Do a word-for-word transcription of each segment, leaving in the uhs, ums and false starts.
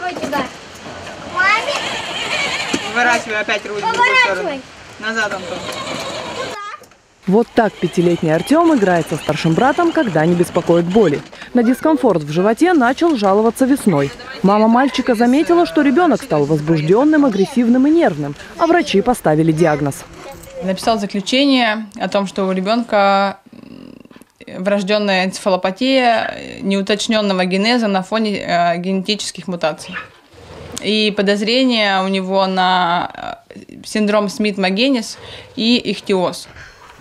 Поворачивай туда. Маме. Поворачивай опять руль в другую сторону. Назад, Антон. Вот так пятилетний Артем играет со старшим братом, когда не беспокоит боли. На дискомфорт в животе начал жаловаться весной. Мама мальчика заметила, что ребенок стал возбужденным, агрессивным и нервным, а врачи поставили диагноз. Написал заключение о том, что у ребенка врожденная энцефалопатия неуточненного генеза на фоне генетических мутаций. И подозрение у него на синдром Смит-Магенис и ихтиоз.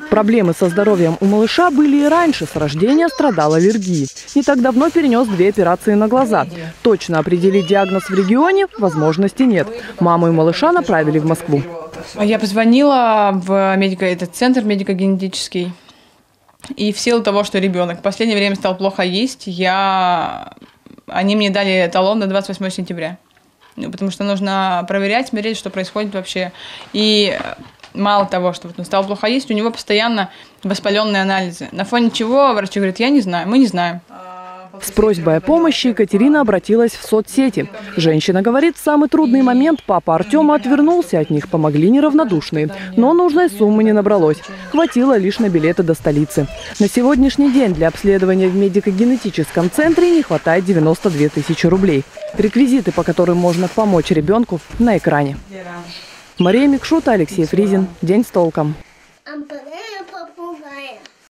Проблемы со здоровьем у малыша были и раньше, с рождения страдал аллергией. Не так давно перенес две операции на глаза. Точно определить диагноз в регионе возможности нет. Маму и малыша направили в Москву. Я позвонила в медико, этот центр медико-генетический. И в силу того, что ребенок в последнее время стал плохо есть, я... они мне дали талон на двадцать восьмое сентября. Потому что нужно проверять, смотреть, что происходит вообще. И... Мало того, что он стал плохо есть, у него постоянно воспаленные анализы. На фоне чего врачи говорят, я не знаю, мы не знаем. С просьбой о помощи Екатерина обратилась в соцсети. Женщина говорит, в самый трудный момент папа Артема отвернулся от них, помогли неравнодушные. Но нужной суммы не набралось. Хватило лишь на билеты до столицы. На сегодняшний день для обследования в медико-генетическом центре не хватает девяноста двух тысяч рублей. Реквизиты, по которым можно помочь ребенку, на экране. Мария Микшут, Алексей Фризин. День с толком.